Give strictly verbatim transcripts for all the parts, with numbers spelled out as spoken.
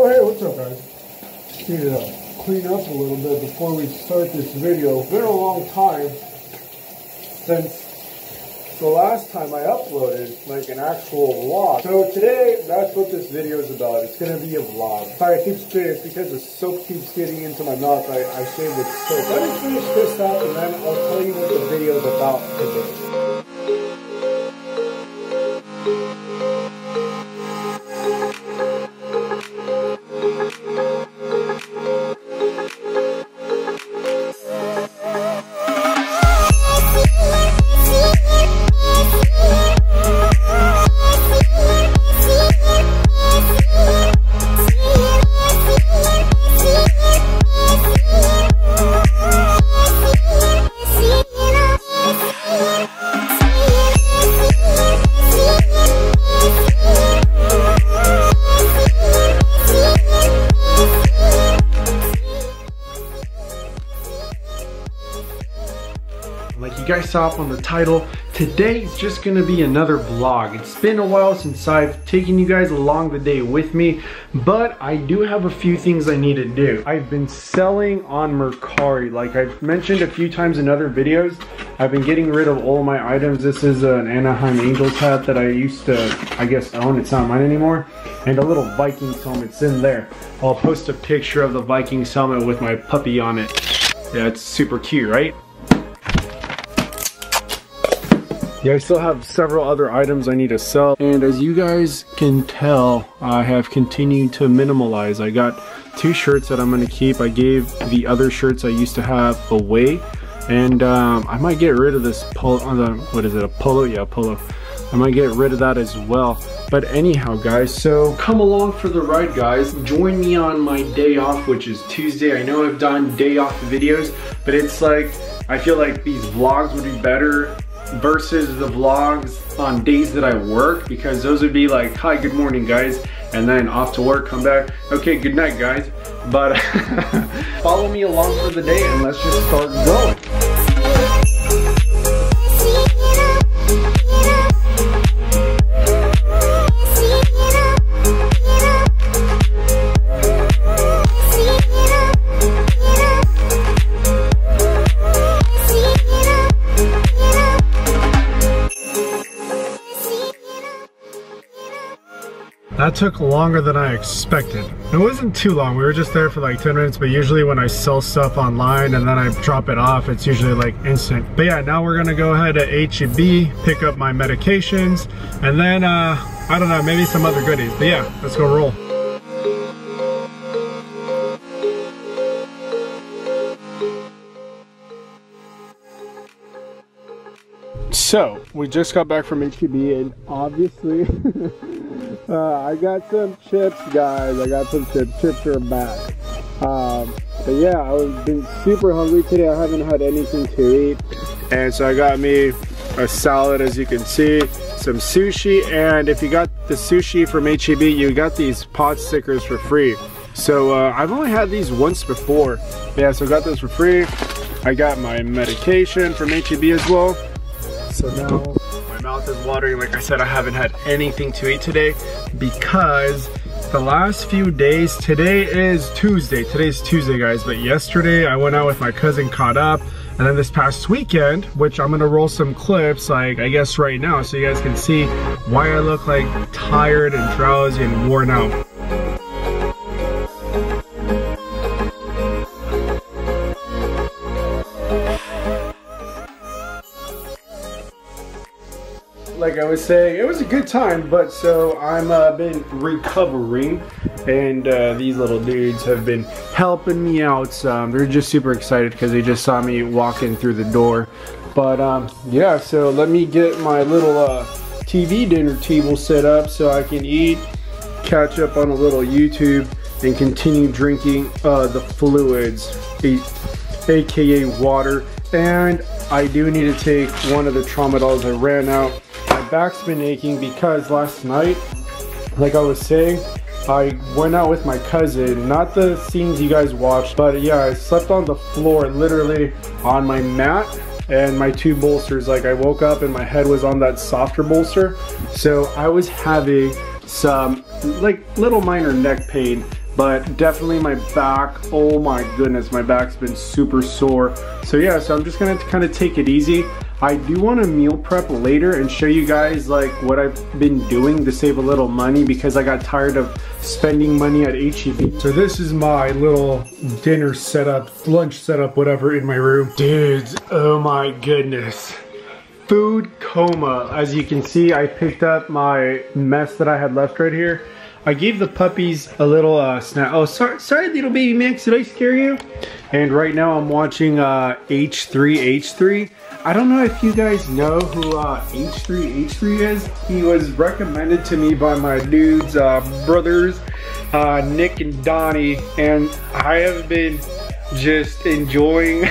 Oh, hey, what's up, guys? Need to clean up a little bit before we start this video. It's been a long time since the last time I uploaded, like, an actual vlog. So today, that's what this video is about. It's going to be a vlog. Sorry, I keep spitting. It's because the soap keeps getting into my mouth. I, I shaved with soap. Let me finish this up, and then I'll tell you what the video is about today. Guys saw up on the title, today's just gonna be another vlog. It's been a while since I've taken you guys along the day with me, but I do have a few things I need to do. I've been selling on Mercari, like I've mentioned a few times in other videos. I've been getting rid of all my items. This is an Anaheim Angels hat that I used to, I guess, own. It's not mine anymore. And a little Vikings helmet. It's in there. I'll post a picture of the Vikings helmet with my puppy on it. Yeah, it's super cute, right? Yeah, I still have several other items I need to sell, and as you guys can tell, I have continued to minimalize. I got two shirts that I'm going to keep. I gave the other shirts I used to have away, and um, I might get rid of this polo, what is it, a polo? Yeah, a polo. I might get rid of that as well. But anyhow, guys, so come along for the ride, guys. Join me on my day off, which is Tuesday. I know I've done day off videos, but it's like, I feel like these vlogs would be better versus the vlogs on days that I work, because those would be like, hi, good morning guys, and then off to work, come back, okay, good night guys. But follow me along for the day and let's just start going. That took longer than I expected. It wasn't too long, we were just there for like ten minutes, but usually when I sell stuff online and then I drop it off, it's usually like instant. But yeah, now we're gonna go ahead to H E B, pick up my medications, and then, uh, I don't know, maybe some other goodies. But yeah, let's go roll. So, we just got back from H E B and obviously, Uh, I got some chips, guys. I got some chips. Chips are back. Um, but yeah, I've been super hungry today. I haven't had anything to eat. And so I got me a salad, as you can see, some sushi. And if you got the sushi from H E B, you got these pot stickers for free. So uh, I've only had these once before. Yeah, so I got those for free. I got my medication from H E B as well. So now my mouth is watering. Like I said, I haven't had anything to eat today because the last few days, today is Tuesday. Today's Tuesday, guys, but yesterday I went out with my cousin, caught up, and then this past weekend, which I'm gonna roll some clips, like I guess right now, so you guys can see why I look like tired and drowsy and worn out. Like I was saying, it was a good time, but so I'm uh, been recovering, and uh, these little dudes have been helping me out. So, um, they're just super excited because they just saw me walking through the door. But um, yeah, so let me get my little uh, T V dinner table set up so I can eat, catch up on a little YouTube, and continue drinking uh, the fluids, aka water. And I do need to take one of the Traumadols. I ran out. My back's been aching because last night, like I was saying, I went out with my cousin, not the scenes you guys watched, but yeah, I slept on the floor, literally on my mat and my two bolsters. Like I woke up and my head was on that softer bolster. So I was having some like little minor neck pain, but definitely my back, oh my goodness, my back's been super sore. So yeah, so I'm just gonna kind of take it easy. I do want to meal prep later and show you guys like what I've been doing to save a little money, because I got tired of spending money at H E B. So this is my little dinner setup, lunch setup, whatever, in my room. Dudes, oh my goodness. Food coma. As you can see, I picked up my mess that I had left right here. I gave the puppies a little uh, snack. Oh, sorry, sorry, little baby Max, did I scare you? And right now I'm watching uh, H three H three. I don't know if you guys know who uh, H three H three is. He was recommended to me by my dudes, uh, brothers, uh, Nick and Donnie, and I have been just enjoying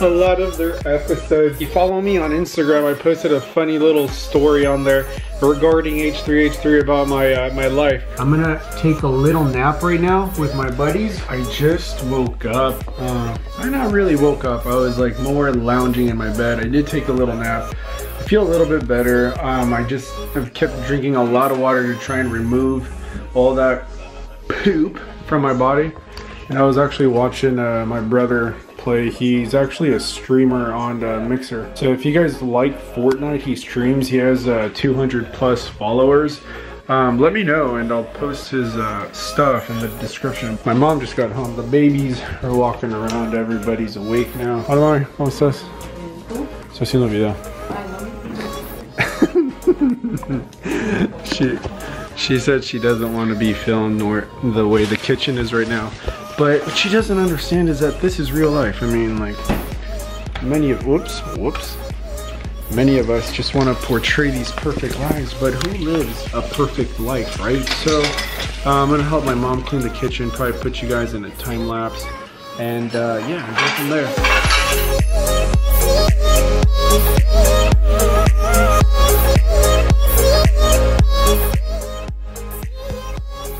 a lot of their episodes. If you follow me on Instagram, I posted a funny little story on there regarding H three H three about my uh, my life. I'm gonna take a little nap right now with my buddies. I just woke up. Uh, I not really woke up. I was like more lounging in my bed. I did take a little nap. I feel a little bit better. Um, I just have kept drinking a lot of water to try and remove all that poop from my body. And I was actually watching uh, my brother play. He's actually a streamer on uh, Mixer. So if you guys like Fortnite, he streams. He has uh, two hundred plus followers. Um, let me know and I'll post his uh, stuff in the description. My mom just got home. The babies are walking around. Everybody's awake now. Hola, ¿cómo estás? Estoy haciendo video. she, she said she doesn't want to be filmed or the way the kitchen is right now. But what she doesn't understand is that this is real life. I mean, like, many of, whoops, whoops. Many of us just want to portray these perfect lives, but who lives a perfect life, right? So uh, I'm gonna help my mom clean the kitchen, probably put you guys in a time lapse. And uh, yeah, go from there.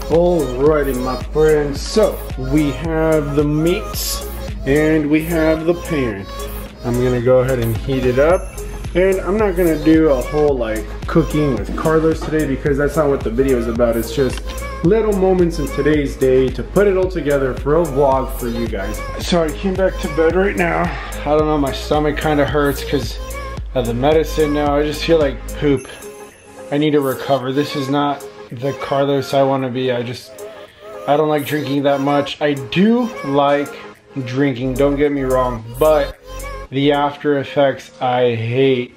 Alrighty, my friends, so we have the meats and we have the pan. I'm gonna go ahead and heat it up, and I'm not gonna do a whole like cooking with Carlos today because that's not what the video is about. It's just little moments in today's day to put it all together for a vlog for you guys. So I came back to bed right now. I don't know, my stomach kind of hurts because of the medicine now. I just feel like poop. I need to recover. This is not the Carlos I want to be. I just, I don't like drinking that much. I do like drinking, don't get me wrong, but the after effects I hate,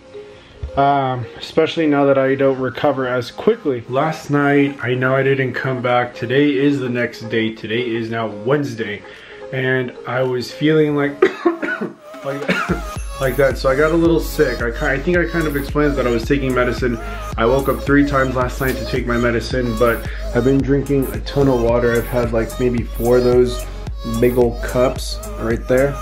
um, especially now that I don't recover as quickly. Last night, I know I didn't come back. Today is the next day. Today is now Wednesday, and I was feeling like like like that, so I got a little sick. I, I think I kind of explained that I was taking medicine. I woke up three times last night to take my medicine, but I've been drinking a ton of water. I've had like maybe four of those big old cups right there.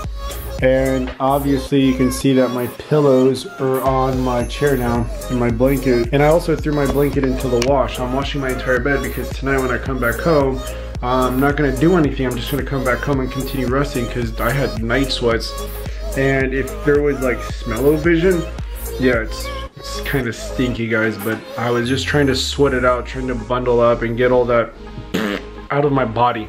And obviously you can see that my pillows are on my chair now and my blanket. And I also threw my blanket into the wash. I'm washing my entire bed because tonight when I come back home, I'm not gonna do anything. I'm just gonna come back home and continue resting because I had night sweats. And if there was like smell-o-vision, yeah, it's, it's kind of stinky, guys, but I was just trying to sweat it out, trying to bundle up and get all that out of my body.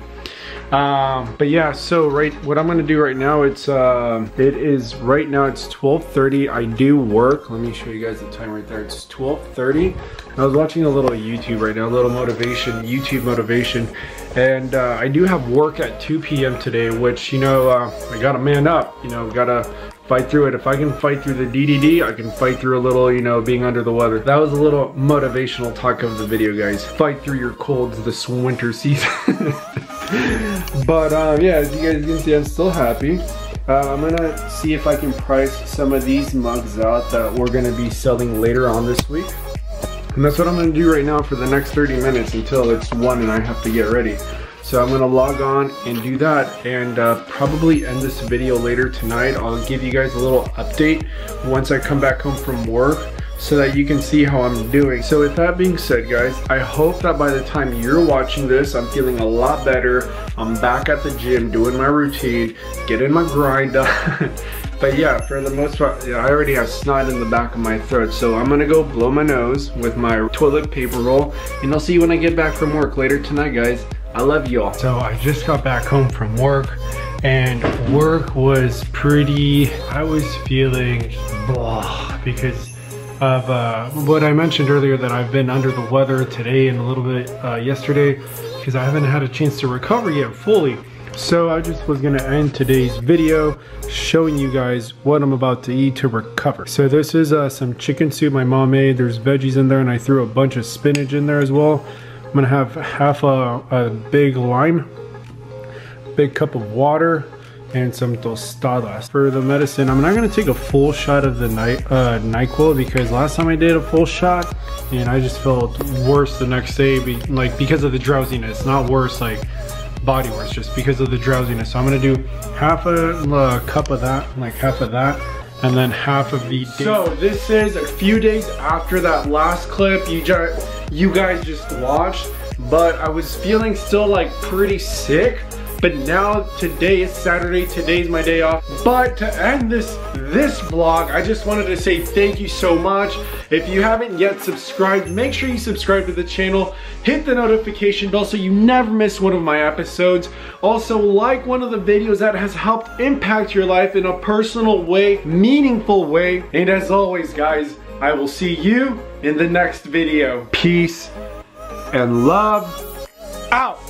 Um, but yeah, so right, what I'm gonna do right now, it's, uh, it is, right now it's twelve thirty, I do work. Let me show you guys the time right there, it's twelve thirty. I was watching a little YouTube right now, a little motivation, YouTube motivation, and uh, I do have work at two P M today, which, you know, uh, I gotta man up, you know, gotta fight through it. If I can fight through the D D D, I can fight through a little, you know, being under the weather. That was a little motivational talk of the video, guys. Fight through your colds this winter season. But um, yeah, as you guys can see, I'm still happy. Uh, I'm gonna see if I can price some of these mugs out that we're gonna be selling later on this week. And that's what I'm gonna do right now for the next thirty minutes until it's one and I have to get ready. So I'm gonna log on and do that, and uh, probably end this video later tonight. I'll give you guys a little update once I come back home from work, so that you can see how I'm doing. So with that being said, guys, I hope that by the time you're watching this, I'm feeling a lot better. I'm back at the gym doing my routine, getting my grind on. But yeah, for the most part, yeah, I already have snot in the back of my throat, so I'm gonna go blow my nose with my toilet paper roll, and I'll see you when I get back from work later tonight, guys. I love you all. So I just got back home from work, and work was pretty, I was feeling blah because of uh, what I mentioned earlier, that I've been under the weather today and a little bit uh, yesterday, because I haven't had a chance to recover yet fully. So I just was gonna end today's video showing you guys what I'm about to eat to recover. So this is uh, some chicken soup my mom made. There's veggies in there, and I threw a bunch of spinach in there as well. I'm gonna have half a, a big lime, big cup of water, and some tostadas. For the medicine, I'm not gonna take a full shot of the Ny, uh, NyQuil, because last time I did a full shot, and I just felt worse the next day, be, like because of the drowsiness. Not worse, like. Body works, just because of the drowsiness. So I'm gonna do half a uh, cup of that, like half of that, and then half of the day. So this is a few days after that last clip you just you guys just watched, but I was feeling still like pretty sick. But now today is Saturday, today's my day off. But to end this this vlog, I just wanted to say thank you so much. If you haven't yet subscribed, make sure you subscribe to the channel, hit the notification bell so you never miss one of my episodes. Also, like one of the videos that has helped impact your life in a personal way, meaningful way. And as always, guys, I will see you in the next video. Peace and love out.